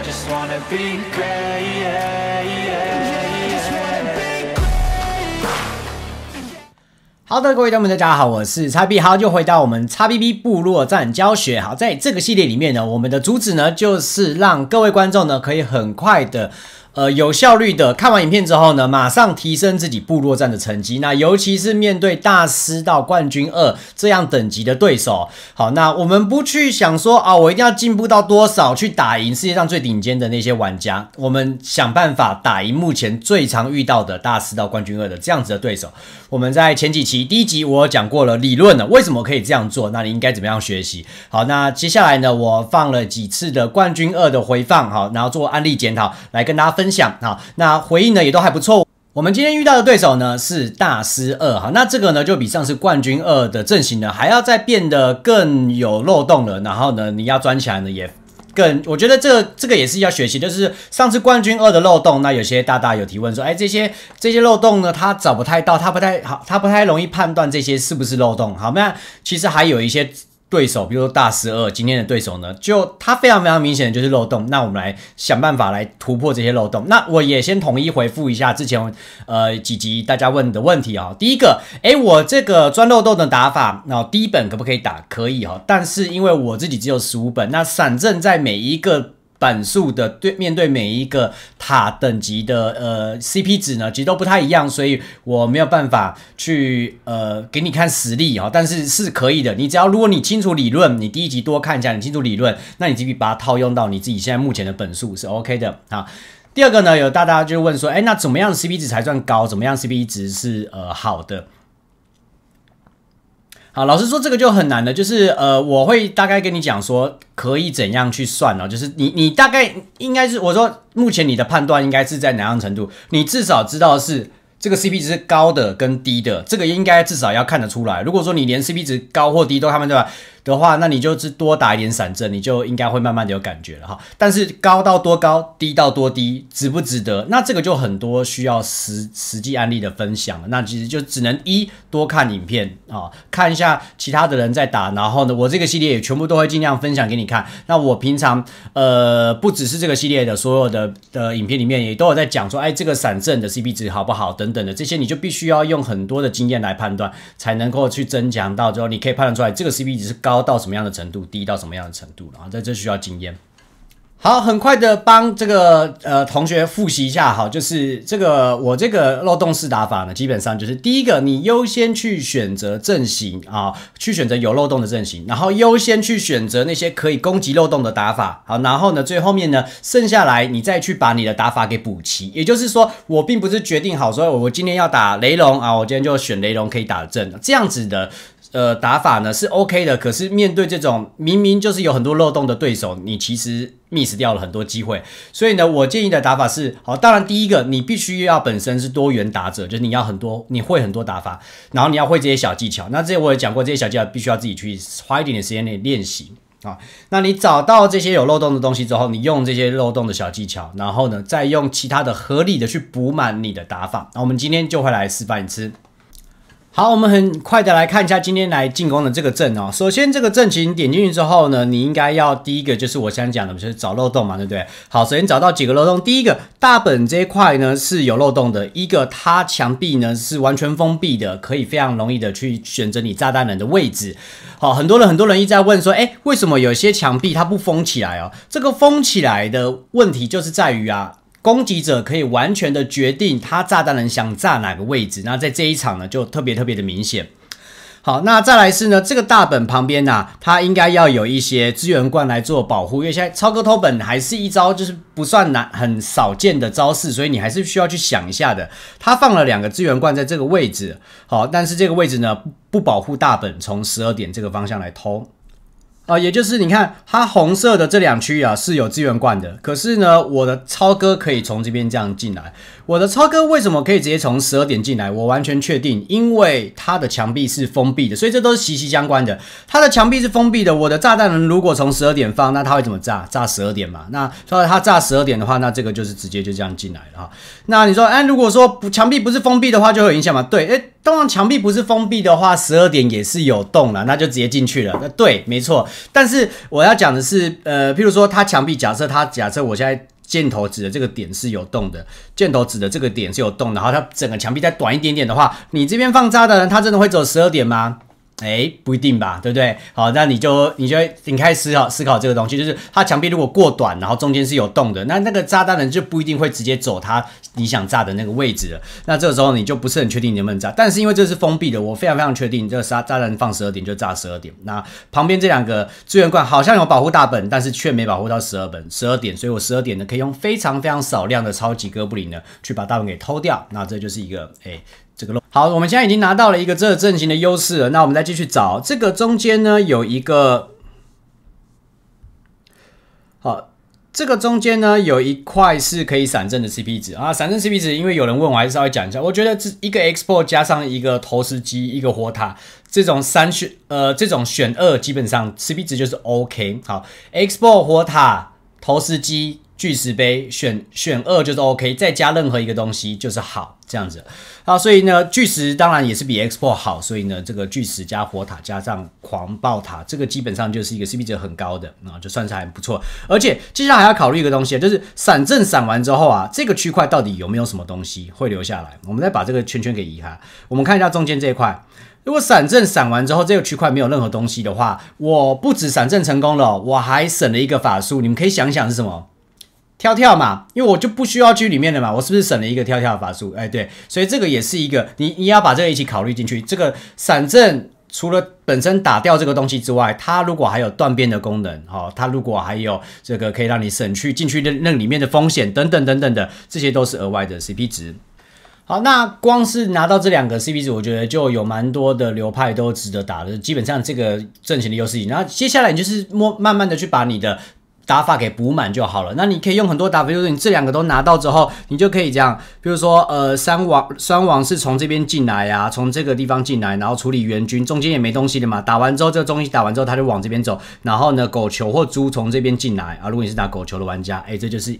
I just wanna be great. 好的，各位观众大家好，我是叉 B， 好，又回到我们叉 B 部落站教学。好，在这个系列里面呢，我们的主旨呢，就是让各位观众呢，可以很快的。 有效率的看完影片之后呢，马上提升自己部落战的成绩。那尤其是面对大师到冠军2这样等级的对手，好，那我们不去想说啊，我一定要进步到多少去打赢世界上最顶尖的那些玩家，我们想办法打赢目前最常遇到的大师到冠军2的这样子的对手。我们在前几期第一集我有讲过了理论了，为什么可以这样做？那你应该怎么样学习？好，那接下来呢，我放了几次的冠军2的回放，好，然后做案例检讨来跟大家分享好，那回应呢也都还不错。我们今天遇到的对手呢是大师2，好，那这个呢就比上次冠军2的阵型呢还要再变得更有漏洞了。然后呢，你要钻起来呢也更，我觉得这个也是要学习，就是上次冠军2的漏洞。那有些大大有提问说，哎，这些漏洞呢他找不太到，他不太容易判断这些是不是漏洞。好，那其实还有一些。 对手，比如说大师2，今天的对手呢，就他非常明显的就是漏洞。那我们来想办法来突破这些漏洞。那我也先统一回复一下之前几集大家问的问题啊、哦。第一个，哎，我这个钻漏洞的打法，那、第一本可不可以打？可以哈、哦，但是因为我自己只有15本，那闪阵在每一个。 板数的面对每一个塔等级的CP 值呢，其实都不太一样，所以我没有办法去给你看实力哈、哦，但是是可以的。你只要如果你清楚理论，你第一集多看一下，你清楚理论，那你自己把它套用到你自己现在目前的本数是 OK 的啊。 第二个呢，有大家就问说，哎，那怎么样 CP 值才算高？怎么样 CP 值是好的？ 好，老实说这个就很难了，就是我会大概跟你讲说可以怎样去算哦，就是你大概应该是我说目前你的判断应该是在哪样程度，你至少知道是这个 CP 值是高的跟低的，这个应该至少要看得出来。如果说你连 CP 值高或低都看不出来的话，那你就是多打一点闪阵，你就应该会慢慢的有感觉了哈。但是高到多高，低到多低，值不值得？那这个就很多需要实际案例的分享了。那其实就只能多看影片啊，看一下其他的人在打。然后呢，我这个系列也全部都会尽量分享给你看。那我平常不只是这个系列的所有的影片里面也都有在讲说，哎，这个闪阵的 CP 值好不好等等的这些，你就必须要用很多的经验来判断，才能够去增强到之后，你可以判断出来这个 CP 值是高。 高到什么样的程度，低到什么样的程度，然后在这需要经验。好，很快的帮这个同学复习一下，好，就是我这个漏洞式打法呢，基本上就是第一个，你优先去选择阵型啊，去选择有漏洞的阵型，然后优先去选择那些可以攻击漏洞的打法，好，然后呢最后面呢剩下来你再去把你的打法给补齐，也就是说我并不是决定好说我今天要打雷龙啊，我今天就选雷龙可以打阵这样子的。 打法呢是 OK 的，可是面对这种明明就是有很多漏洞的对手，你其实 miss 掉了很多机会。所以呢，我建议的打法是：好，当然第一个你必须要本身是多元打者，就是你会很多打法，然后你要会这些小技巧。那这些我也讲过，这些小技巧必须要自己去花一点点时间来练习。 啊，那你找到这些有漏洞的东西之后，你用这些漏洞的小技巧，然后呢，再用其他的合理的去补满你的打法。那我们今天就会来示范一次。 好，我们很快的来看一下今天来进攻的这个阵哦。首先，这个阵型点进去之后呢，你应该要第一个就是我想讲的，就是找漏洞嘛，对不对？好，首先找到几个漏洞。第一个大本这一块呢是有漏洞的，一个它墙壁呢是完全封闭的，可以非常容易的去选择你炸弹人的位置。好，很多人一直在问说，哎，为什么有些墙壁它不封起来哦？这个封起来的问题就是在于啊。 攻击者可以完全的决定他炸弹人想炸哪个位置，那在这一场呢就特别的明显。好，那再来是呢，这个大本旁边啊，它应该要有一些资源罐来做保护，因为现在超哥偷本还是一招就是不算难、很少见的招式，所以你还是需要去想一下的。他放了2个资源罐在这个位置，好，但是这个位置呢不保护大本从12点这个方向来偷。 也就是你看，它红色的这两区啊是有资源罐的，可是呢，我的超哥可以从这边这样进来。我的超哥为什么可以直接从12点进来？我完全确定，因为它的墙壁是封闭的，所以这都是息息相关的。它的墙壁是封闭的，我的炸弹人如果从12点放，那他会怎么炸？炸12点嘛。那说他炸12点的话，那这个就是直接就这样进来了哈。那你说，哎，如果说墙壁不是封闭的话，就会有影响吗？对，哎。当然墙壁不是封闭的话， 12点也是有洞了，那就直接进去了。那对，没错。但是我要讲的是，譬如说它墙壁，假设我现在。 箭头指的这个点是有洞的，箭头指的这个点是有洞的，然后它整个墙壁再短一点点的话，你这边放渣的人，他真的会走12点吗？哎，不一定吧，对不对？好，那你开始思考这个东西，就是它墙壁如果过短，然后中间是有洞的，那个炸弹人就不一定会直接走它你想炸的那个位置了。那这个时候你就不是很确定你能不能炸，但是因为这是封闭的，我非常非常确定，这个炸弹放12点就炸12点。那旁边这两个资源罐好像有保护大本，但是却没保护到12点，所以我12点呢可以用非常非常少量的超级哥布林呢去把大本给偷掉。那这就是一个这个漏。好，我们现在已经拿到了一个这个阵型的优势了。那我们再继续找这个中间呢有一个，好，这个中间呢有一块是可以闪阵的 CP 值啊。闪阵 CP 值，因为有人问我，还是稍微讲一下。我觉得这一个 export 加上一个投石机、一个火塔这种选二，基本上 CP 值就是 OK。好 ，export 火塔、投石机。 巨石碑选二就是 OK， 再加任何一个东西就是好这样子啊，所以呢，巨石当然也是比 Export 好，所以呢，这个巨石加火塔加上狂暴塔，这个基本上就是一个 CP 值很高的啊，就算是还不错。而且接下来还要考虑一个东西，就是闪阵闪完之后啊，这个区块到底有没有什么东西会留下来？我们再把这个圈圈给移开，我们看一下中间这一块。 如果闪阵闪完之后，这个区块没有任何东西的话，我不止闪阵成功了，我还省了一个法术。你们可以想想是什么？ 跳跳嘛，因为我就不需要去里面了嘛，我是不是省了一个跳跳的法术？哎，对，所以这个也是一个，你要把这个一起考虑进去。这个闪阵除了本身打掉这个东西之外，它如果还有断变的功能，它如果还有这个可以让你省去进去的那里面的风险等等等等的，这些都是额外的 CP 值。 好，那光是拿到这两个 CP 值，我觉得就有蛮多的流派都值得打的。基本上这个阵型的优势，然后接下来你就是慢慢的去把你的打法给补满就好了。那你可以用很多打法，就是你这两个都拿到之后，你就可以这样，比如说三王是从这边进来呀、啊，从这个地方进来，然后处理援军，中间也没东西的嘛。打完之后，这个东西打完之后，他就往这边走。然后呢，狗球或猪从这边进来啊。如果你是打狗球的玩家，哎，这就是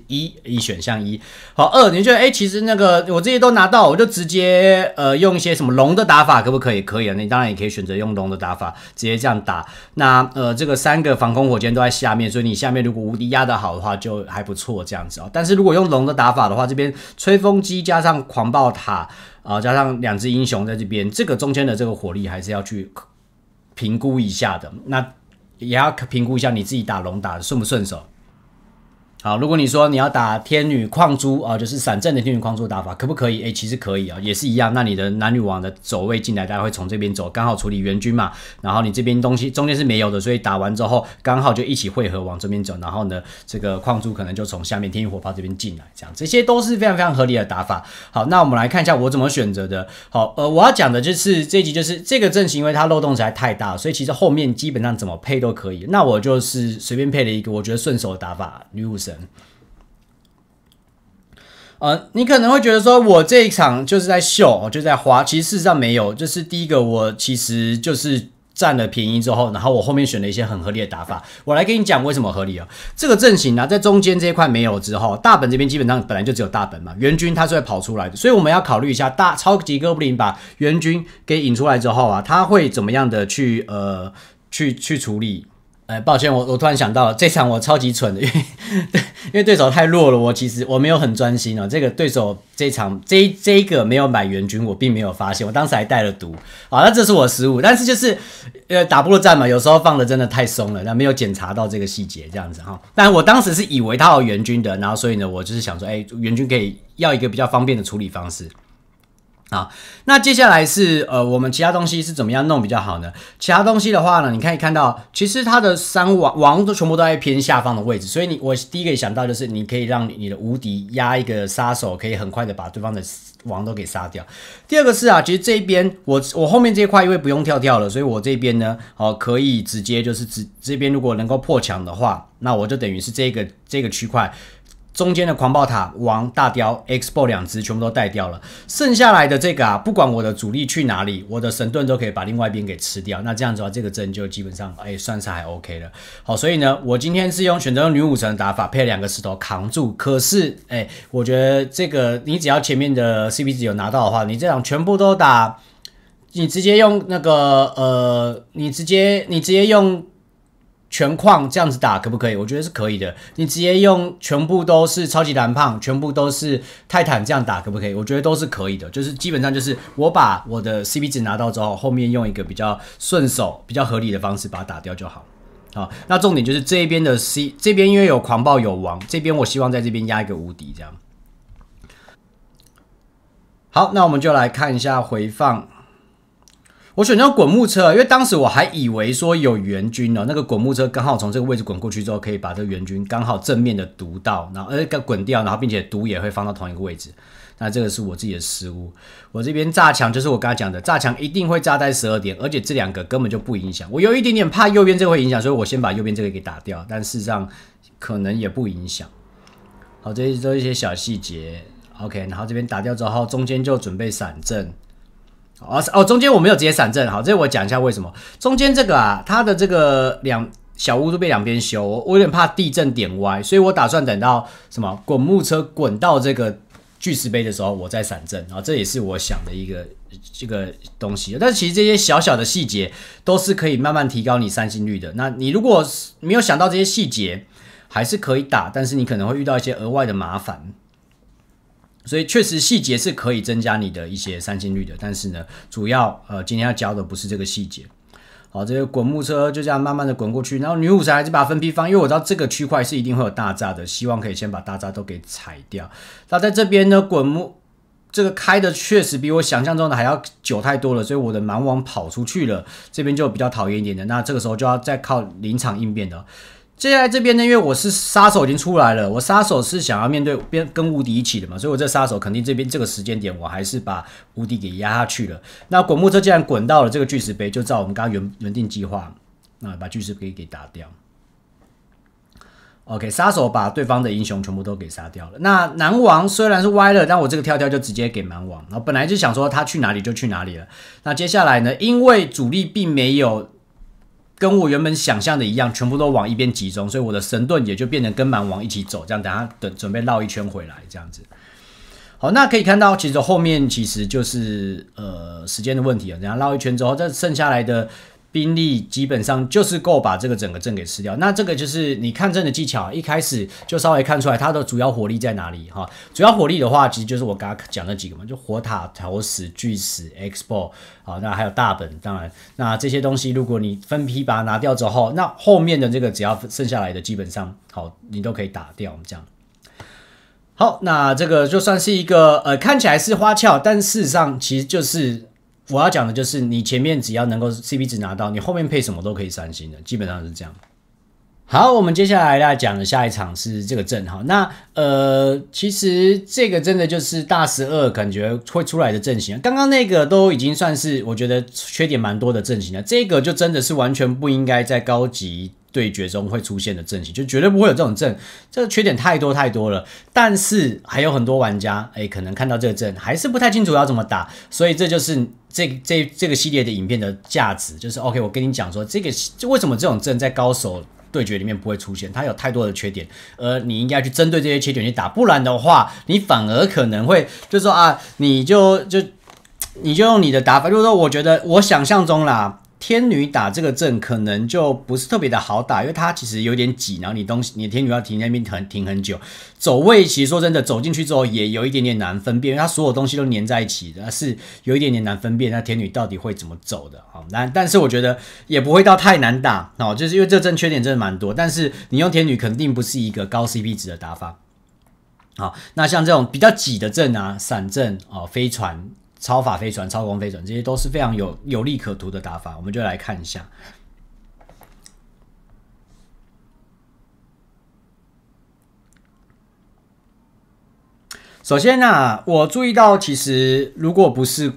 选项一。好，二，你觉得哎，其实那个我这些都拿到，我就直接用一些什么龙的打法可不可以？可以啊，你当然也可以选择用龙的打法，直接这样打。那这个三个防空火箭都在下面，所以你下面如果 无敌压得好的话就还不错这样子哦，但是如果用龙的打法的话，这边吹风机加上狂暴塔啊，加上两只英雄在这边，这个中间的这个火力还是要去评估一下的，那也要评估一下你自己打龙打得顺不顺手。 好，如果你说你要打天女矿珠啊，就是闪阵的天女矿珠打法，可不可以？哎，其实可以啊，也是一样。那你的男女王的走位进来，大家会从这边走，刚好处理援军嘛。然后你这边东西中间是没有的，所以打完之后刚好就一起汇合往这边走。然后呢，这个矿珠可能就从下面天女火炮这边进来，这样这些都是非常非常合理的打法。好，那我们来看一下我怎么选择的。好，我要讲的就是这一集就是这个阵型，因为它漏洞实在太大，所以其实后面基本上怎么配都可以。那我就是随便配了一个我觉得顺手的打法，女武神。 你可能会觉得说，我这一场就是在秀，就在花。其实事实上没有，就是第一个，我其实就是占了便宜之后，然后我后面选了一些很合理的打法。我来跟你讲为什么合理哦。这个阵型啊，在中间这一块没有之后，大本这边基本上本来就只有大本嘛，援军它是会跑出来的，所以我们要考虑一下超级哥布林把援军给引出来之后啊，他会怎么样的去处理。 抱歉，我突然想到了，这场我超级蠢的，因为对手太弱了，其实我没有很专心哦。这个对手这场这个没有买援军，我并没有发现，我当时还带了毒。好，那这是我失误，但是就是打不落战嘛，有时候放的真的太松了，那没有检查到这个细节这样子哈。但我当时是以为他有援军的，然后所以呢，我就是想说，哎，援军可以要一个比较方便的处理方式。 啊，那接下来是我们其他东西是怎么样弄比较好呢？其他东西的话呢，你可以看到，其实它的王都全部都在偏下方的位置，所以我第一个想到就是，你可以让你的无敌压一个杀手，可以很快的把对方的王都给杀掉。第二个是啊，其实这一边我后面这一块因为不用跳了，所以我这边呢，可以直接就是这边如果能够破墙的话，那我就等于是这个区块。 中间的狂暴塔、王、大雕、Xbox 两只全部都带掉了，剩下来的这个啊，不管我的主力去哪里，我的神盾都可以把另外一边给吃掉。那这样子的话，这个阵就基本上算是还 OK 了。好，所以呢，我今天是选择用女武神的打法，配两个石头扛住。可是我觉得这个你只要前面的 CP 值有拿到的话，你这场全部都打。你直接用那个你直接用全框这样子打可不可以？我觉得是可以的。你直接用全部都是超级蓝胖，全部都是泰坦这样打可不可以？我觉得都是可以的。就是基本上就是我把我的 CP 值拿到之后，后面用一个比较顺手、比较合理的方式把它打掉就好。 好，那重点就是这一边的 C， 这边因为有狂暴有王，这边我希望在这边压一个无敌这样。好，那我们就来看一下回放。我选到滚木车，因为当时我还以为说有援军哦，那个滚木车刚好从这个位置滚过去之后，可以把这个援军刚好正面的毒到，然后滚掉，然后并且毒也会放到同一个位置。那这个是我自己的失误。我这边炸墙就是我刚才讲的，炸墙一定会炸在12点，而且这两个根本就不影响。我有一点点怕右边这个会影响，所以我先把右边这个给打掉，但事实上可能也不影响。好，这些都一些小细节。OK， 然后这边打掉之后，中间就准备闪阵。 哦，中间我没有直接闪阵，好，这我讲一下为什么。中间这个啊，它的这个两小屋都被两边修，我有点怕地震点歪，所以我打算等到什么滚木车滚到这个巨石碑的时候，我再闪阵。啊，这也是我想的一个这个东西。但是其实这些小小的细节都是可以慢慢提高你三星率的。那你如果没有想到这些细节，还是可以打，但是你可能会遇到一些额外的麻烦。 所以确实细节是可以增加你的一些三星率的，但是呢，主要今天要教的不是这个细节。好，这个滚木车就这样慢慢的滚过去，然后女武神还是把它分批放，因为我知道这个区块是一定会有大炸的，希望可以先把大炸都给踩掉。那在这边呢，滚木这个开的确实比我想象中的还要久太多了，所以我的蛮王跑出去了，这边就比较讨厌一点的。那这个时候就要再靠临场应变的。 接下来这边呢，因为我是杀手已经出来了，我杀手是想要面对跟无敌一起的嘛，所以我这杀手肯定这边这个时间点，我还是把无敌给压下去了。那滚木车既然滚到了这个巨石碑，就照我们刚刚原定计划，那把巨石碑给打掉。OK， 杀手把对方的英雄全部都给杀掉了。那南王虽然是歪了，但我这个跳跳就直接给蛮王，然后本来就想说他去哪里就去哪里了。那接下来呢，因为主力并没有。 跟我原本想象的一样，全部都往一边集中，所以我的神盾也就变成跟蛮王一起走，这样准备绕一圈回来，这样子。好，那可以看到，其实后面其实就是时间的问题了。然后绕一圈之后，这剩下来的兵力基本上就是够把这个整个阵给吃掉。那这个就是你看阵的技巧，一开始就稍微看出来它的主要火力在哪里哈。主要火力的话，其实就是我刚刚讲的几个嘛，就火塔、投石、巨石、Expo。 好，那还有大本，当然，那这些东西，如果你分批把它拿掉之后，那后面的这个只要剩下来的，基本上好，你都可以打掉。我们这样，好，那这个就算是一个看起来是花俏，但事实上其实就是我要讲的，就是你前面只要能够 CP 值拿到，你后面配什么都可以三星的，基本上是这样。 好，我们接下来要讲的下一场是这个阵哈。那其实这个真的就是大12感觉会出来的阵型。刚刚那个都已经算是我觉得缺点蛮多的阵型了，这个就真的是完全不应该在高级对决中会出现的阵型，就绝对不会有这种阵。这个缺点太多太多了。但是还有很多玩家哎，可能看到这个阵还是不太清楚要怎么打，所以这就是。 这个系列的影片的价值就是 OK， 我跟你讲说，这个为什么这种阵在高手对决里面不会出现，它有太多的缺点，你应该去针对这些缺点去打，不然的话，你反而可能会就是说啊，你就用你的打法，就是说，我觉得我想象中啦，天女打这个阵可能就不是特别的好打，因为它其实有点挤，然后你天女要停在那边停很久，走位其实说真的走进去之后也有一点点难分辨，因为它所有东西都粘在一起的，是有一点点难分辨那天女到底会怎么走的啊。但是我觉得也不会到太难打哦，就是因为这阵缺点真的蛮多，但是你用天女肯定不是一个高 CP 值的打法。好，那像这种比较挤的阵啊，闪阵哦，飞船。 超法飞船、超光飞船，这些都是非常有利可图的打法，我们就来看一下。首先啊，我注意到，其实如果不是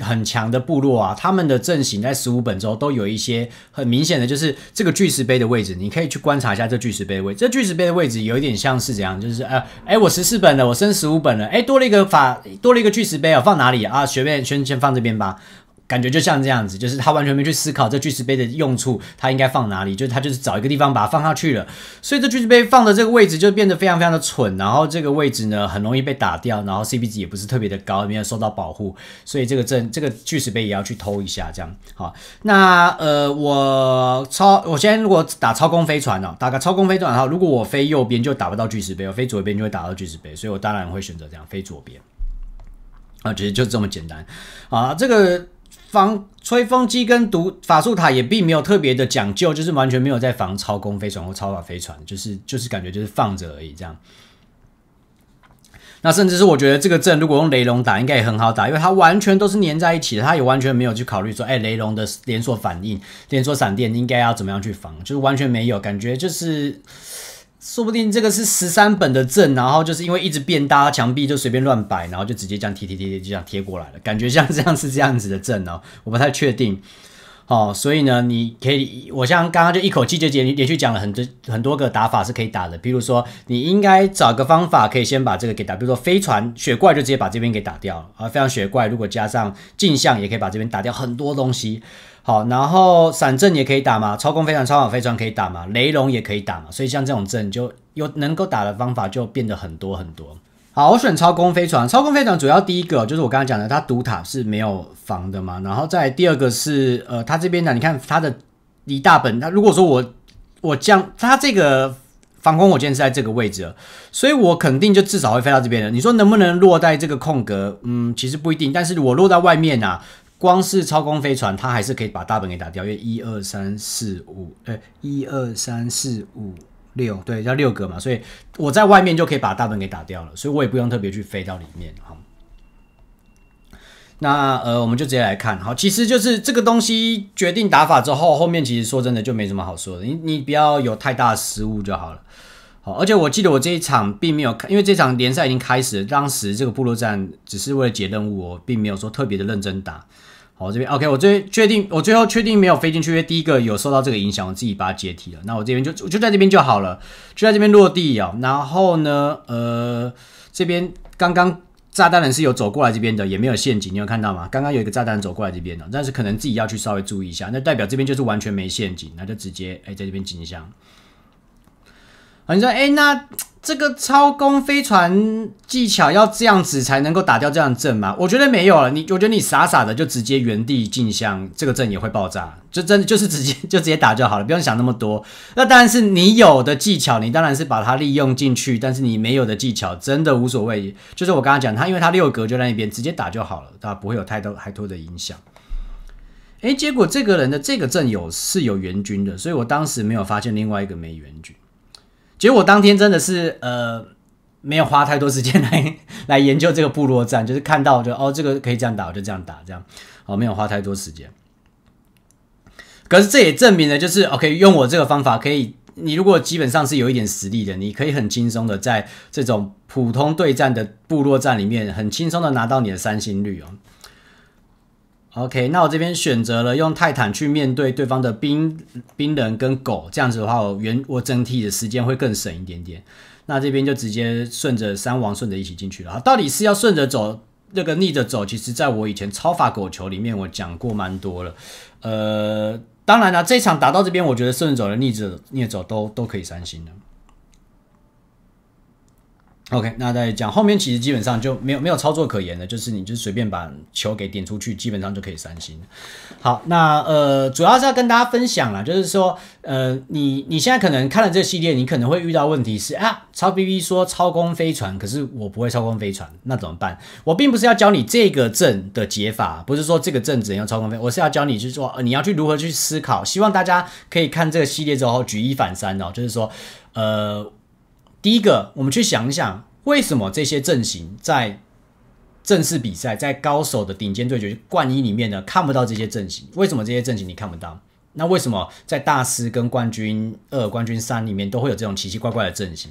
很强的部落啊，他们的阵型在15本周都有一些很明显的，就是这个巨石碑的位置，你可以去观察一下这巨石碑的位置。这巨石碑的位置有一点像是怎样，就是我14本了，我升15本了，多了一个巨石碑啊，放哪里啊？随便先放这边吧。感觉就像这样子，就是他完全没去思考这巨石碑的用处，他应该放哪里，就是他就是找一个地方把它放下去了，所以这巨石碑放的这个位置就变得非常非常的蠢，然后这个位置呢很容易被打掉，然后 CP 值也不是特别的高，没有受到保护，所以这个巨石碑也要去偷一下这样。好，那我现在如果打超空飞船哦，打个超空飞船的话，如果我飞右边就打不到巨石碑，我飞左边就会打到巨石碑，所以我当然会选择这样飞左边。啊，其实就这么简单啊，这个。吹风机跟法术塔也并没有特别的讲究，就是完全没有在防超攻飞船或超法飞船，就是感觉就是放着而已这样。那甚至是我觉得这个阵如果用雷龙打应该也很好打，因为它完全都是粘在一起的，它也完全没有去考虑说，哎，雷龙的连锁反应、连锁闪电应该要怎么样去防，就是完全没有感觉就是。说不定这个是13本的阵，然后就是因为一直变大，墙壁就随便乱摆，然后就直接这样贴，就这样贴过来了，感觉像这样是这样子的阵哦，我不太确定。哦，所以呢，你可以，我像刚刚就一口气就连续讲了很多个打法是可以打的，比如说你应该找个方法可以先把这个给打，比如说飞船雪怪就直接把这边给打掉啊，非常雪怪如果加上镜像也可以把这边打掉很多东西。好，然后闪阵也可以打嘛，超空飞船、超跑飞船可以打嘛，雷龙也可以打嘛，所以像这种阵就有能够打的方法就变得很多很多。好，我选超空飞船。超空飞船主要第一个就是我刚刚讲的，它毒塔是没有防的嘛。然后再来第二个是，它这边呢，你看它的一大本，那如果说我将它这个防空火箭是在这个位置了，所以我肯定就至少会飞到这边了。你说能不能落在这个空格？嗯，其实不一定。但是我落在外面啊，光是超空飞船，它还是可以把大本给打掉，因为1、2、3、4、5，对，要6个嘛，所以我在外面就可以把大本给打掉了，所以我也不用特别去飞到里面哈。那我们就直接来看，好，其实就是这个东西决定打法之后，后面其实说真的就没什么好说的，你不要有太大的失误就好了。好，而且我记得我这一场并没有，因为这场联赛已经开始了，当时这个部落战只是为了解任务，我并没有说特别的认真打。好，这边 OK， 我最后确定没有飞进去，因为第一个有受到这个影响，我自己把它解体了。那我这边就在这边就好了，就在这边落地啊、哦。然后呢，这边刚刚炸弹人是有走过来这边的，也没有陷阱，你有看到吗？刚刚有一个炸弹走过来这边的、哦，但是可能自己要去稍微注意一下。那代表这边就是完全没陷阱，那就直接哎在这边进香。好，你说哎那。这个超空飞船技巧要这样子才能够打掉这样的阵吗？我觉得没有了。我觉得你傻傻的就直接原地进香，这个阵也会爆炸。就真的就是直接打就好了，不用想那么多。那当然是你有的技巧，你当然是把它利用进去。但是你没有的技巧真的无所谓。就是我刚刚讲，它因为它6格就在那边，直接打就好了，它不会有太多的影响。哎，结果这个人的这个阵是有援军的，所以我当时没有发现另外一个没援军。结果我当天真的是没有花太多时间来研究这个部落战，就是看到就哦这个可以这样打，我就这样打这样，哦没有花太多时间。可是这也证明了，就是 OK 用我这个方法可以，你如果基本上是有一点实力的，你可以很轻松的在这种普通对战的部落战里面，很轻松的拿到你的三星率哦。OK， 那我这边选择了用泰坦去面对对方的冰人跟狗，这样子的话，我整体的时间会更省一点点。那这边就直接顺着三王顺着一起进去了。到底是要顺着走，那个逆着走，其实在我以前超法狗球里面我讲过蛮多了。当然啦，这一场打到这边，我觉得顺着走的逆着走都可以三星的。OK， 那再讲后面其实基本上就没有操作可言的，就是你就随便把球给点出去，基本上就可以三星。好，那主要是要跟大家分享啦，就是说你现在可能看了这个系列，你可能会遇到问题是啊，超 BB 说超空飞船，可是我不会超空飞船，那怎么办？我并不是要教你这个阵的解法，不是说这个阵只能用超空飞，我是要教你去说你要去如何去思考。希望大家可以看这个系列之后举一反三哦，就是说第一个，我们去想一想，为什么这些阵型在正式比赛、在高手的顶尖对决冠一里面呢，看不到这些阵型？为什么这些阵型你看不到？那为什么在大师跟冠军2、冠军3里面都会有这种奇奇怪怪的阵型？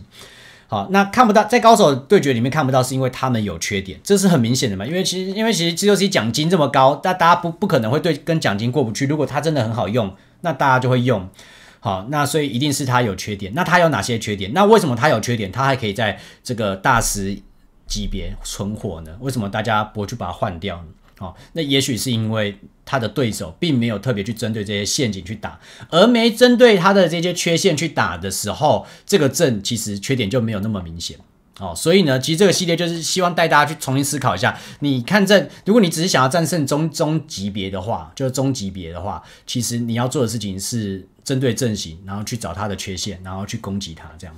好，那看不到在高手对决里面看不到，是因为他们有缺点，这是很明显的嘛。因为其实 G6C 奖金这么高，那大家不可能会跟奖金过不去。如果它真的很好用，那大家就会用。好，那所以一定是他有缺点。那他有哪些缺点？那为什么他有缺点，他还可以在这个大师级别存活呢？为什么大家不去把它换掉呢？哦，那也许是因为他的对手并没有特别去针对这些陷阱去打，而没针对他的这些缺陷去打的时候，这个阵其实缺点就没有那么明显。 哦，所以呢，其实这个系列就是希望带大家去重新思考一下，你看阵，如果你只是想要战胜中级别的话，就是中级别的话，其实你要做的事情是针对阵型，然后去找它的缺陷，然后去攻击它，这样，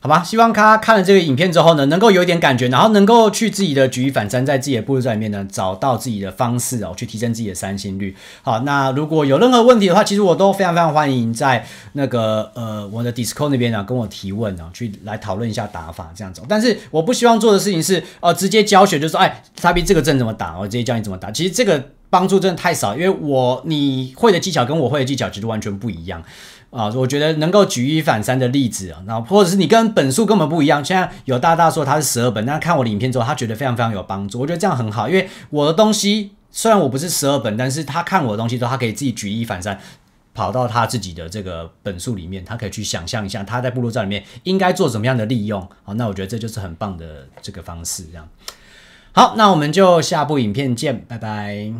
好吧？希望他看了这个影片之后呢，能够有一点感觉，然后能够去自己的举一反三，在自己的部队战里面呢，找到自己的方式哦，去提升自己的三星率。好，那如果有任何问题的话，其实我都非常非常欢迎在。 那个我的 Discord 那边啊，跟我提问啊，去来讨论一下打法这样子。但是我不希望做的事情是，直接教学，就是说，哎，叉 B 这个阵怎么打，我直接教你怎么打。其实这个帮助真的太少，因为你会的技巧跟我会的技巧其实完全不一样啊。我觉得能够举一反三的例子啊，然后或者是你跟本数根本不一样。现在有大说他是12本，但看我的影片之后，他觉得非常非常有帮助。我觉得这样很好，因为我的东西虽然我不是12本，但是他看我的东西之后，他可以自己举一反三。 跑到他自己的这个本数里面，他可以去想象一下他在部落战里面应该做什么样的利用。好，那我觉得这就是很棒的这个方式。这样，好，那我们就下部影片见，拜拜。